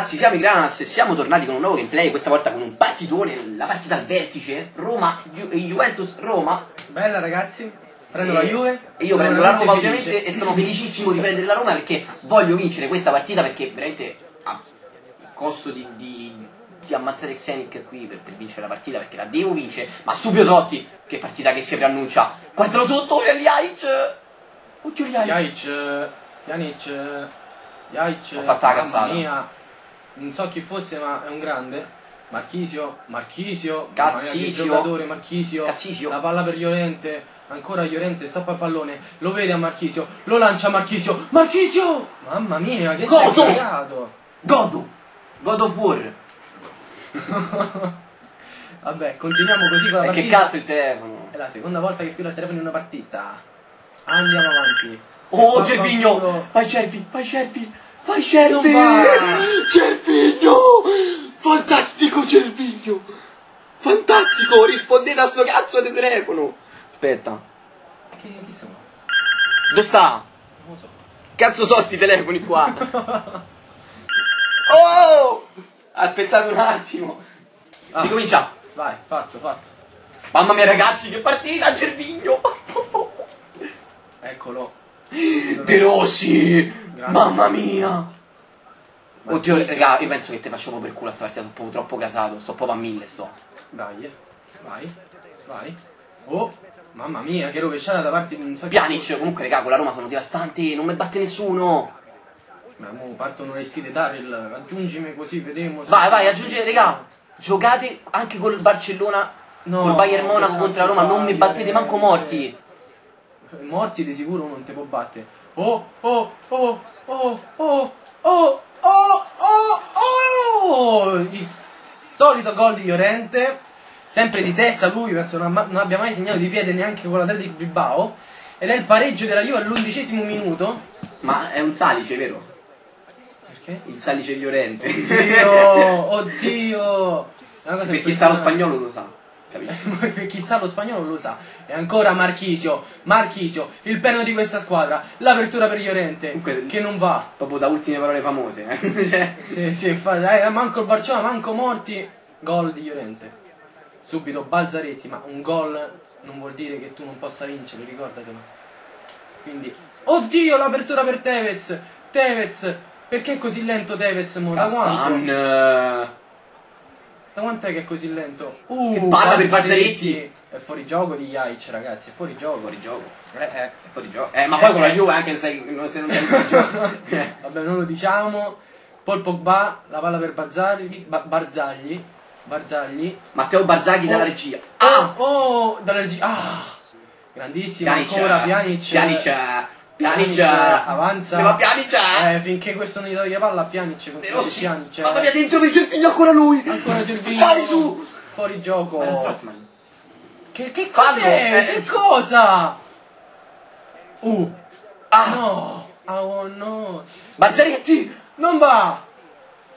ragazzi, siamo i Granas e siamo tornati con un nuovo gameplay, questa volta con un partitone, la partita al vertice, Roma, Juventus-Roma. Bella ragazzi, prendo la Juve. E io prendo la Roma ovviamente e sono felicissimo di prendere la Roma perché voglio vincere questa partita, perché veramente a costo di ammazzare Xenik qui per vincere la partita, perché la devo vincere, ma subito Totti, che partita che si preannuncia, guardalo sotto, Pjanic, ho fatto la cazzata mia. Non so chi fosse, ma è un grande. Marchisio, la palla per Llorente, ancora Llorente, stoppa il pallone, lo vede a Marchisio, lo lancia a Marchisio, mamma mia, che stai God of War. Vabbè, continuiamo così con la partita. E che cazzo il telefono? È la seconda volta che squilla il telefono in una partita. Andiamo avanti. Oh, Gervinho, fai Gervinho, Gervinho, fantastico Gervinho, fantastico, rispondete a sto cazzo di telefono. Aspetta, chi sono? Dove sta? Non lo so. Cazzo so sti telefoni qua. Oh, aspettate un attimo. Ricomincia. Vai, fatto. Mamma mia ragazzi, che partita Gervinho. Eccolo. De Rossi, mamma mia. Oddio raga, io penso che te faccio un po' per culo a sta partita, sono proprio troppo casato, sto proprio a mille sto. Dai, vai. Oh, mamma mia, che rovesciata da parte di... Pjanic, comunque raga, con la Roma sono devastante, non mi batte nessuno. Ma mo partono le sfide Darryl, aggiungimi così, vediamo. Vai, aggiungete raga, giocate anche col Barcellona, col Bayern Monaco contro la Roma, non mi battete manco morti. Morti di sicuro non te può battere. Oh, il solito gol di Llorente, sempre di testa lui, penso non abbia mai segnato di piede neanche con l'Atletico Bilbao, ed è il pareggio della Juve all'11° minuto. Ma è un salice, vero? Perché? Il salice di Llorente. Oddio. Per chi sa lo spagnolo lo sa. Chissà lo spagnolo lo sa. E ancora Marchisio, il perno di questa squadra, l'apertura per Llorente. Dunque, che non va proprio da ultime parole famose, cioè. Sì, infatti, manco il Barcellona, manco morti. Gol di Llorente. Subito Balzaretti, ma un gol non vuol dire che tu non possa vincere, ricordatelo. Quindi, oddio, l'apertura per Tevez, perché è così lento Tevez? Castan. Da quanto è che è così lento? Che palla per Balzaretti! È fuori gioco di Jaic, ragazzi, è fuori gioco. È fuori gioco. Ma poi con la Juve anche se non sei fuori gioco. Vabbè, non lo diciamo. Poi Pogba, la palla per Barzagli. Matteo Barzagli dalla regia. Dalla regia. Grandissimo, ancora Pjanic avanza. Ma Pjanic finché questo non gli toglie palla, Pjanic. Mamma mia, dentro per Gervinho, ancora lui. Ancora Gervinho. Sali su. Fuori gioco. Strootman. Che cosa? Che cosa? No. Oh no. Balzaretti non va.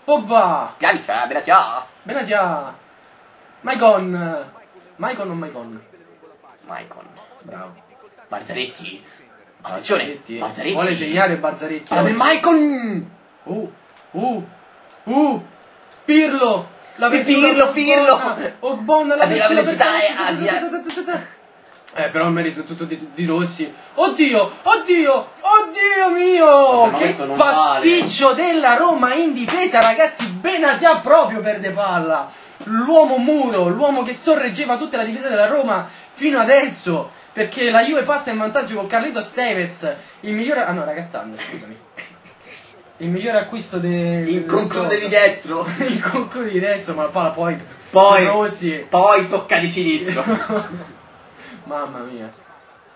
Pogba. Pjanic, Benatia. Maicon. Bravo. Balzaretti. Attenzione, Balzaretti. Vuole segnare Balzaretti. Palla per Maicon. Pirlo. Pirlo. Ogbonna la velocità. Però merito tutto di Rossi. Oddio mio. Che pasticcio della Roma in difesa, ragazzi. Benatia proprio perde palla. L'uomo muro, l'uomo che sorreggeva tutta la difesa della Roma fino adesso. Perché la Juve passa in vantaggio con Carlitos Tevez, il migliore... Ah no, Castan, scusami. Il migliore acquisto del... Il conclude di destro. Il conclude di destro, ma la palla poi tocca di sinistro. Mamma mia.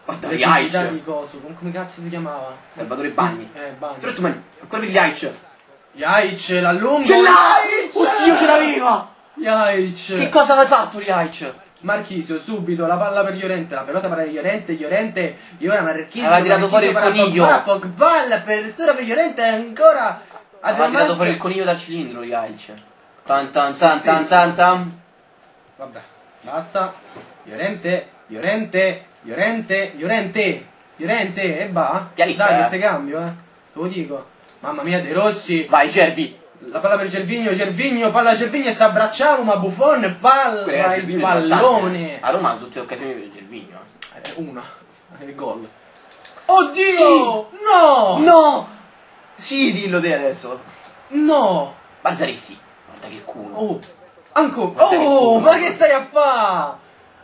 Guarda gli Aic. Come cazzo si chiamava? Salvatore Bagni. Bagni. Strootman, ancora per gli Aic. La lunga... Ce l'ha! Oddio, ce l'aveva! Che cosa aveva fatto gli Aic? Marchisio, subito, la palla per Llorente, la pelota per Llorente, aveva tirato fuori il coniglio. Pogba, la pelota per Llorente, ancora aveva tirato fuori il coniglio dal cilindro, Jaic. Tan. Vabbè, basta. Llorente, e va. Dai, che te cambio, te lo dico. Mamma mia, De Rossi. Vai, Gervi. La palla per Gervinho, palla a Gervinho e si abbracciava, ma Buffon palla il pallone. A Roma hanno tutte le occasioni per Gervinho. Una, il gol. Oddio! Sì. No! No! Sì, dillo te adesso. No! Balzaretti, guarda che culo. Oh, ancora. Oh, che culo, ma che stai a fa?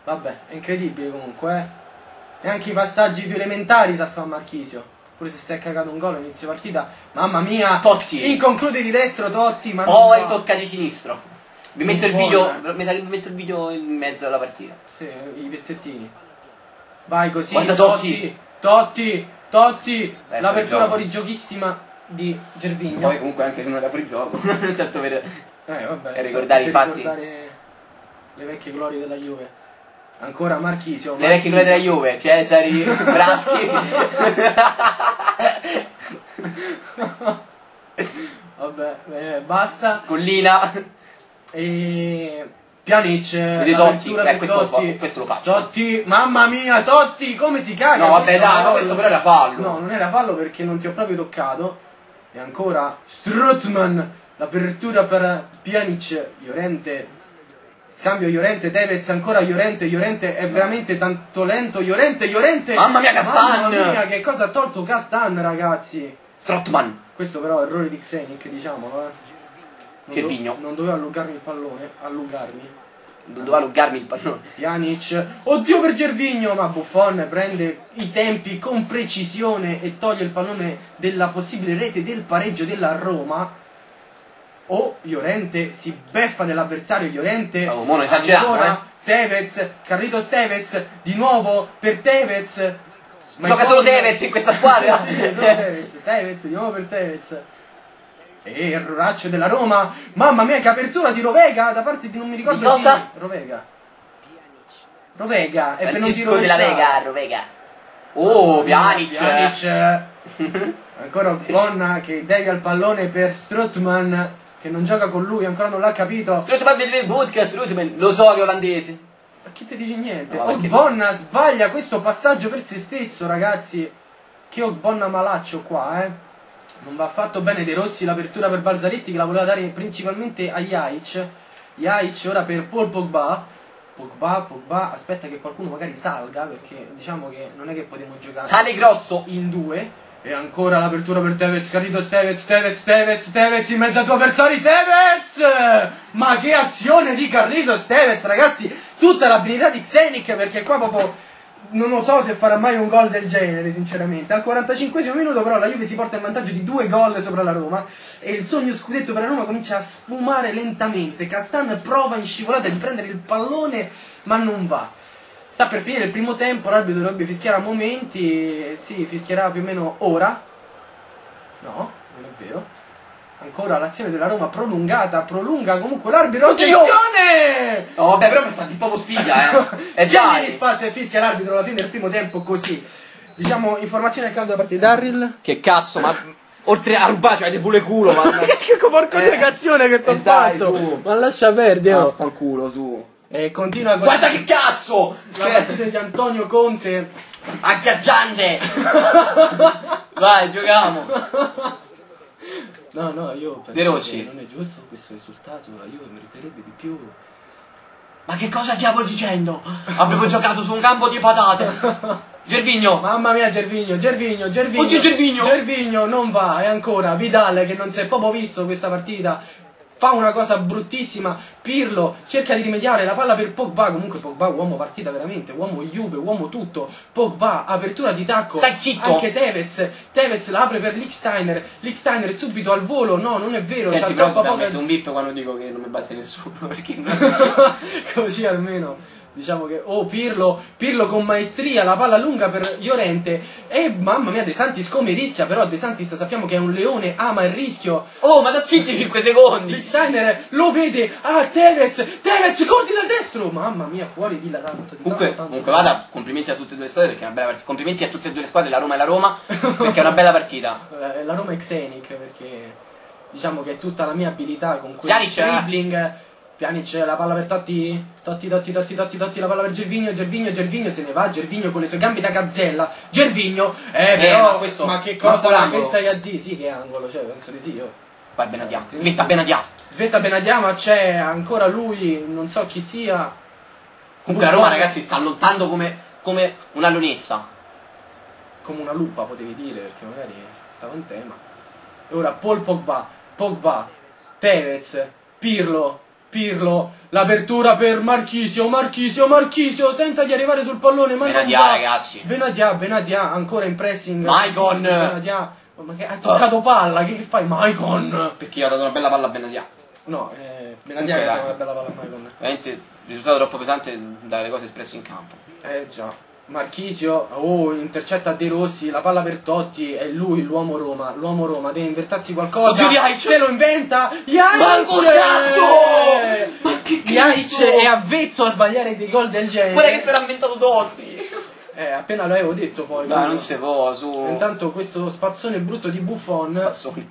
Vabbè, è incredibile comunque, eh. E anche i passaggi più elementari sa fa Marchisio. Pure se si è cagato un gol all'inizio partita. Mamma mia. Totti. Inconclude di destro Totti. Ma poi no, tocca di sinistro. Vi metto il video. Vi metto il video in mezzo alla partita. Sì, i pezzettini. Vai così. Guarda Totti. Totti. L'apertura fuorigiochissima di Gervinho. Poi comunque anche se non era fuorigioco. Tanto per ricordare i fatti. Ricordare le vecchie glorie della Juve. Ancora Marchisio. Le vecchie glorie della Juve. Cesari, Braschi. Vabbè, basta. Collina. E Pjanic. Questo lo faccio. Totti, mamma mia, Totti, come si caga? No, vabbè, dai, no, questo però era fallo. No, non era fallo perché non ti ho proprio toccato. E ancora Strootman. L'apertura per Pjanic. Llorente. Scambio Llorente, Tevez, ancora Llorente, è veramente tanto lento, Llorente! Mamma mia, Castan! Mamma mia, che cosa ha tolto Castan, ragazzi! Strootman! Questo però è errore di Xenik, diciamolo, eh. Gervinho. Non doveva allungarmi il pallone, Pjanic, oddio per Gervinho, ma Buffon prende i tempi con precisione e toglie il pallone della possibile rete del pareggio della Roma. Oh, Llorente si beffa dell'avversario. Llorente, oh, non esagerato, ancora Tevez, Carlitos Tevez di nuovo per Tevez. Ma gioca solo Tevez in questa squadra. Sì, solo Tevez. Tevez di nuovo per Tevez. E erroraccio della Roma. Mamma mia, che apertura di Rovega da parte di non mi ricordo cosa. Rovega è Francisco della Vega. Oh, Pjanic. Ancora Ogbonna che devia il pallone per Strootman, che non gioca con lui, ancora non l'ha capito. Strootman vede il vodka, Strootman, lo so che è olandese. Ma chi ti dice niente? No, Ogbonna sbaglia questo passaggio per se stesso, ragazzi. Che Ogbonna malaccio qua, eh. Non va affatto bene De Rossi, l'apertura per Balzaretti che la voleva dare principalmente a Jaic. Jaic ora per Paul Pogba. Pogba, aspetta che qualcuno magari salga, perché diciamo che non è che potremo giocare. Sale grosso in due. E ancora l'apertura per Tevez, Carlitos Tevez, Tevez in mezzo ai tuoi avversari, Tevez! Ma che azione di Carlitos Tevez, ragazzi! Tutta l'abilità di Xenik, perché qua proprio non lo so se farà mai un gol del genere, sinceramente. Al 45esimo minuto però la Juve si porta in vantaggio di 2 gol sopra la Roma e il sogno scudetto per la Roma comincia a sfumare lentamente. Castan prova in scivolata di prendere il pallone, ma non va. Sta per finire il primo tempo, l'arbitro dovrebbe fischiare a momenti, sì, fischierà più o meno ora. No, non è vero. Ancora l'azione della Roma prolungata, prolunga comunque l'arbitro. Attenzione! No, vabbè, però questa è un po' sfiga, eh. È già in spazio e fischia l'arbitro alla fine del primo tempo, così. Diciamo, informazione al caldo da parte di Darryl. Che cazzo, ma... Oltre a rubarci avete pure culo, ma... Che porco di negazione che t'ho fatto! Dai, ma lascia perdere, oh. Fa il culo, su. E continua con... Guarda che cazzo! La partita di Antonio Conte agghiaggiante. Vai, giochiamo. No, io penso De Rossi. Che non è giusto questo risultato, la Juve meriterebbe di più. Ma che cosa stiamo dicendo? Abbiamo giocato su un campo di patate. Gervinho, mamma mia, Gervinho. Oddio, Gervinho non va, e ancora Vidal che non si è proprio visto questa partita. Fa una cosa bruttissima, Pirlo cerca di rimediare, la palla per Pogba, comunque Pogba uomo partita veramente, uomo Juve, uomo tutto, Pogba apertura di tacco, stai zitto, anche Tevez la apre per Lichtsteiner, subito al volo, no non è vero. Senti però dobbiamo mettere un bip quando dico che non mi batte nessuno, perché non... Così almeno, diciamo che, oh Pirlo con maestria, la palla lunga per Llorente e mamma mia De Santis come rischia, però De Santis sappiamo che è un leone, ama il rischio. Oh, ma da zitti 5 secondi. Lichtsteiner lo vede, ah Tevez corti dal destro, mamma mia fuori di là tanto. Comunque vada, complimenti a tutte e due le squadre perché è una bella partita, complimenti a tutte e due le squadre, la Roma e la Roma, perché è una bella partita. La Roma è Xenik, perché diciamo che è tutta la mia abilità con quel dribbling. Pjanic, la palla per Totti, Totti, la palla per Gervinho, se ne va, Gervinho con le sue gambe da gazzella, Gervinho, però, ma che cosa, che stai a dire, sì che angolo, cioè penso di sì, io. Vai Benatia, smetta Benatia. Svetta Benatia, ma c'è ancora lui, non so chi sia. Comunque la Roma, ragazzi, sta lottando come una leonessa. Come una lupa, potevi dire, perché magari stava in tema. E ora Paul Pogba, Tevez, Pirlo, l'apertura per Marchisio, tenta di arrivare sul pallone, ma Benatia, ragazzi. Benatia, ancora in pressing. Maicon. Benatia. Ma che ha toccato palla, che fai Maicon? Perché io ho dato una bella palla a Benatia. No, Benatia ha dato una bella palla a Maicon. Veramente il risultato troppo pesante dalle cose espresse in campo. Già. Marchisio, intercetta De Rossi, la palla per Totti, è lui l'uomo Roma, deve inventarsi qualcosa. Se lo inventa, Jaic è avvezzo a sbagliare dei gol del genere. Guarda che se l'ha inventato Totti. Appena l'avevo detto poi. Dai, non si può, su. Intanto questo spazzone brutto di Buffon. Spazzone.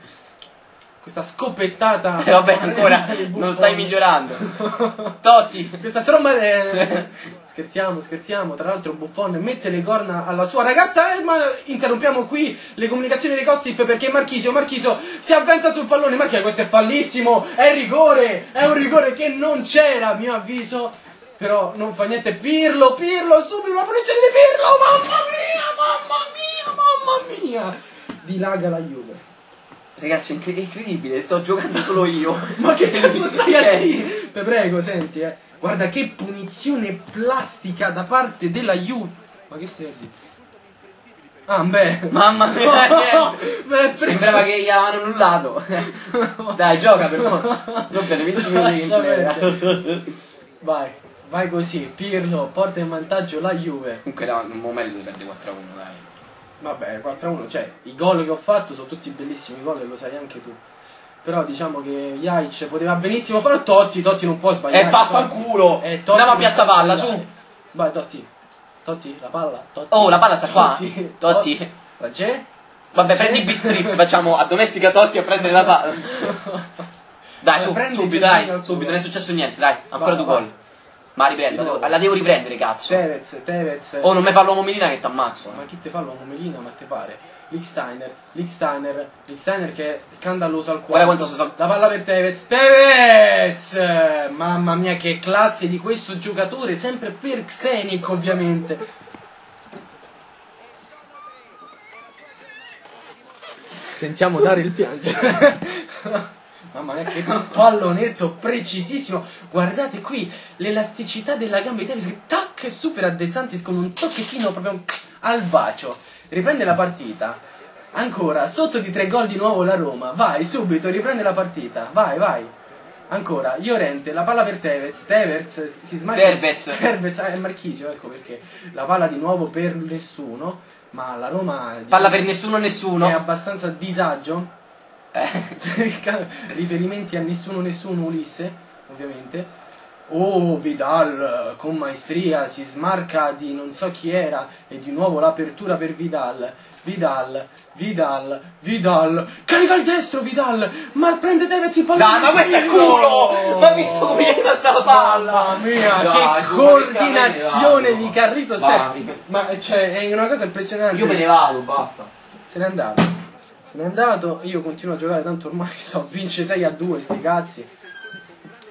Questa scopettata. Vabbè, ancora non stai migliorando. Totti. Questa tromba. Scherziamo. Tra l'altro Buffon mette le corna alla sua ragazza. Ma interrompiamo qui le comunicazioni dei gossip perché Marchisio si avventa sul pallone. Questo è fallissimo. È rigore. È un rigore che non c'era, a mio avviso. Però non fa niente. Pirlo, subito la punizione di Pirlo, mamma mia, dilaga la Juve. Ragazzi, è incredibile, sto giocando solo io. Ma che cazzo stai a dire? Te prego, senti, guarda che punizione plastica da parte della Juve. Ma che stai a dire? Ah, beh, mamma mia, sembrava che gli avevano annullato. Dai, gioca per me. Sono bene, 20 minuti. Vai così, Pirlo porta in vantaggio la Juve. Comunque era un momento di perdere 4-1, dai. Vabbè, 4-1, cioè i gol che ho fatto sono tutti bellissimi gol e lo sai anche tu. Però diciamo che Jaic poteva benissimo fare Totti non può sbagliare. E vaffanculo! Andiamo a piazza palla, su! Vai Totti, la palla, Oh, la palla sta qua! Totti! Vabbè, prendi i bitstrips, facciamo addomestica Totti a prendere la palla. Dai, subito, non è successo niente, dai, ancora due gol. Ma riprendo, la devo riprendere, cazzo. Tevez. Oh, non mi fa l'uomo Melina che ti ammazzo. Ma chi te fa l'uomo Melina, ma te pare? Lichtsteiner che è scandaloso al cuore. La palla per Tevez! Mamma mia, che classe di questo giocatore, sempre per Xenik, ovviamente. Sentiamo dare il pianto. Mamma mia, che pallonetto precisissimo. Guardate qui l'elasticità della gamba di Tevez che tac supera De Santis con un tocchettino proprio al bacio. Riprende la partita. Ancora sotto di 3 gol di nuovo la Roma. Vai subito, riprende la partita. Vai. Ancora Llorente, la palla per Tevez. Tevez si smarca. Tevez è Marchisio, ecco perché. La palla di nuovo per nessuno, ma la Roma palla per nessuno. È abbastanza disagio. Riferimenti a nessuno Ulisse, ovviamente. Oh, Vidal con maestria si smarca di non so chi era e di nuovo l'apertura per Vidal. Carica il destro Vidal, ma prende Tevez il pallone. Dai, ma questo è culo! Ma mi sto cogliendo sta palla. Mamma mia, che coordinazione di Carrito Stefani. Ma cioè è una cosa impressionante. Io me ne vado, basta. Se n'è andato, io continuo a giocare, tanto ormai vince 6-2 sti cazzi.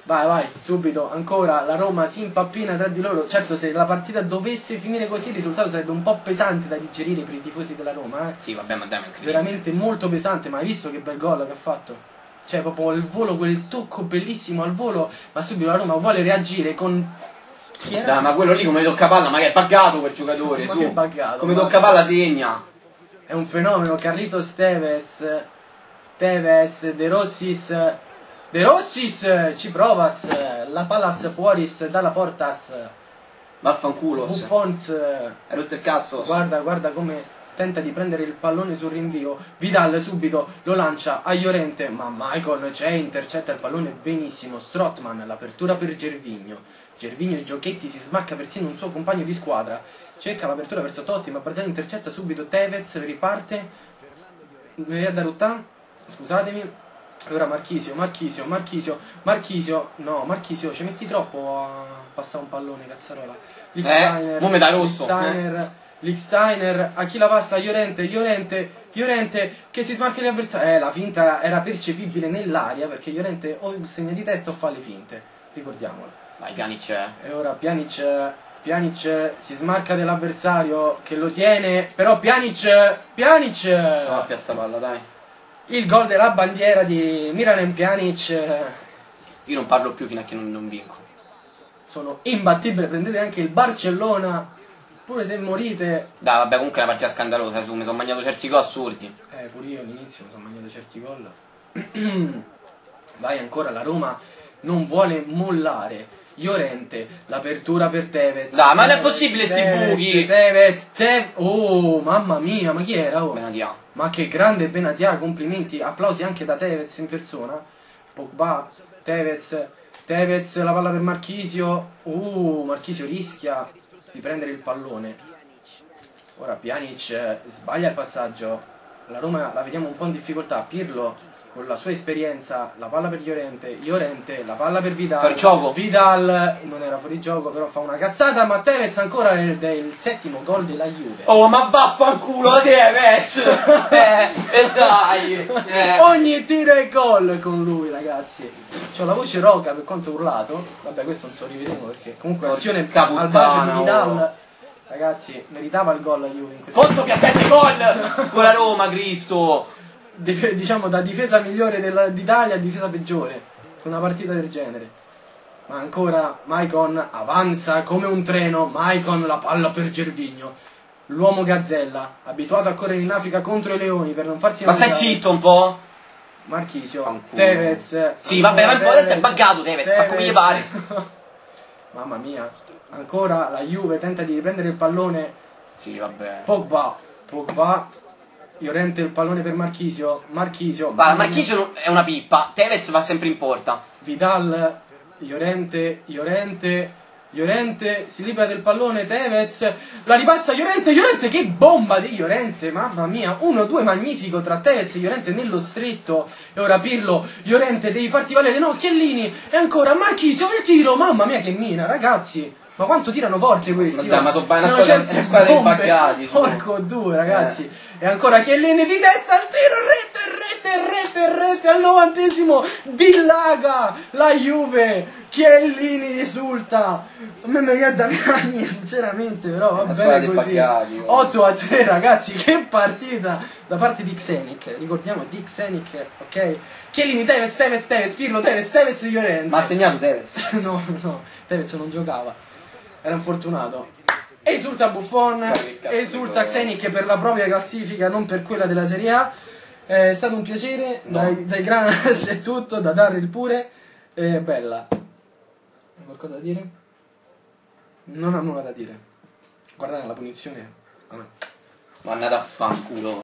Vai, subito, ancora la Roma si impappina tra di loro. Certo, se la partita dovesse finire così il risultato sarebbe un po' pesante da digerire per i tifosi della Roma, Sì, vabbè, ma dammi incredibile. Veramente molto pesante, ma hai visto che bel gol che ha fatto? Cioè, proprio al volo, quel tocco bellissimo al volo, ma subito la Roma vuole reagire con... Chi era? Dai, ma quello lì come tocca palla, ma che è buggato quel giocatore, ma su. Che è buggato, come tocca palla segna. È un fenomeno, Carlitos Tevez, De Rossis, ci provas, la pallas fuoris dalla portas. Vaffanculo. Buffons. Hai rotto il cazzo. Guarda come tenta di prendere il pallone sul rinvio. Vidal subito lo lancia a Llorente, ma Maicon c'è, intercetta il pallone benissimo. Strootman, l'apertura per Gervinho e Giochetti, si smacca persino un suo compagno di squadra. Cerca l'apertura verso Totti, ma Barzagli intercetta subito. Tevez riparte. Scusatemi. E ora Marchisio. No, Marchisio, ci metti troppo a passare un pallone, cazzarola. Lichtsteiner. Lichtsteiner. A chi la passa? Llorente. Llorente che si smarca gli avversari. La finta era percepibile nell'aria, perché Llorente o segna di testa o fa le finte, ricordiamolo. Vai Pjanic. E ora Pjanic si smarca dell'avversario che lo tiene, però Pjanic no, piazza palla, dai. Il gol della bandiera di Miralem Pjanic. Io non parlo più fino a che non vinco. Sono imbattibile, prendete anche il Barcellona. Pure se morite. Dai, vabbè, comunque è una partita scandalosa, mi sono mangiato certi gol assurdi. Pure io all'inizio mi sono mangiato certi gol. Vai ancora, la Roma non vuole mollare. Llorente, l'apertura per Tevez. Dai, ma non è possibile sti buchi. Tevez. Oh, mamma mia, ma chi era? Oh? Benatia. Ma che grande Benatia, complimenti. Applausi anche da Tevez in persona. Pogba, Tevez, la palla per Marchisio. Marchisio rischia di prendere il pallone. Ora Pjanic sbaglia il passaggio. La Roma la vediamo un po' in difficoltà. Pirlo con la sua esperienza, la palla per Llorente, la palla per Vidal. Per gioco. Vidal non era fuori gioco, però fa una cazzata. Ma Tevez ancora il settimo gol della Juve. Oh, ma vaffanculo Tevez. Dai. Ogni tiro è gol con lui, ragazzi. C'ho la voce roca per quanto urlato. Vabbè, questo non so, rivedremo perché comunque l'azione al bacio di Vidal. Oh. Ragazzi, meritava il gol la Juve in questo Fonso Piazzetta, gol con la Roma, Cristo. Diciamo da difesa migliore d'Italia a difesa peggiore con una partita del genere. Ma ancora Maicon avanza come un treno. Maicon, la palla per Gervinho, l'uomo gazzella abituato a correre in Africa contro i leoni per non farsi. Ma stai zitto un po'. Marchisio, Fancuno. Tevez. Sì, vabbè, ma il è buggato Tevez, fa come gli pare. Mamma mia, ancora la Juve tenta di riprendere il pallone. Sì, vabbè. Pogba. Llorente, il pallone per Marchisio. Ma Marchisio è una pippa. Tevez va sempre in porta. Vidal, Llorente si libera del pallone. Tevez, la ripassa Llorente, che bomba di Llorente, mamma mia, 1-2 magnifico tra Tevez e Llorente nello stretto. E ora Pirlo, Llorente devi farti valere, no Chiellini, e ancora Marchisio, il tiro, mamma mia che mina, ragazzi. Ma quanto tirano forte questi? Ma sono una squadra imbaccati. Porco due, ragazzi. E ancora Chiellini di testa al tiro, rete al 90esimo, dilaga la Juve. Chiellini esulta. A me mi viene da piangere sinceramente, però va bene così. 8-3, ragazzi, che partita da parte di Xenik. Ricordiamo di Xenik, ok? Chiellini, Tevez, Pirlo, Tevez di Llorente. Ma ha segnato Tevez? No, Tevez non giocava. Era infortunato. Esulta Buffon, esulta Xenik per la propria classifica, non per quella della Serie A. È stato un piacere, no. Dai Granas è tutto, da Darryl pure. Bella. Hai qualcosa da dire? Non ho nulla da dire. Guardate la punizione. Vabbè. Ma andate a fanculo.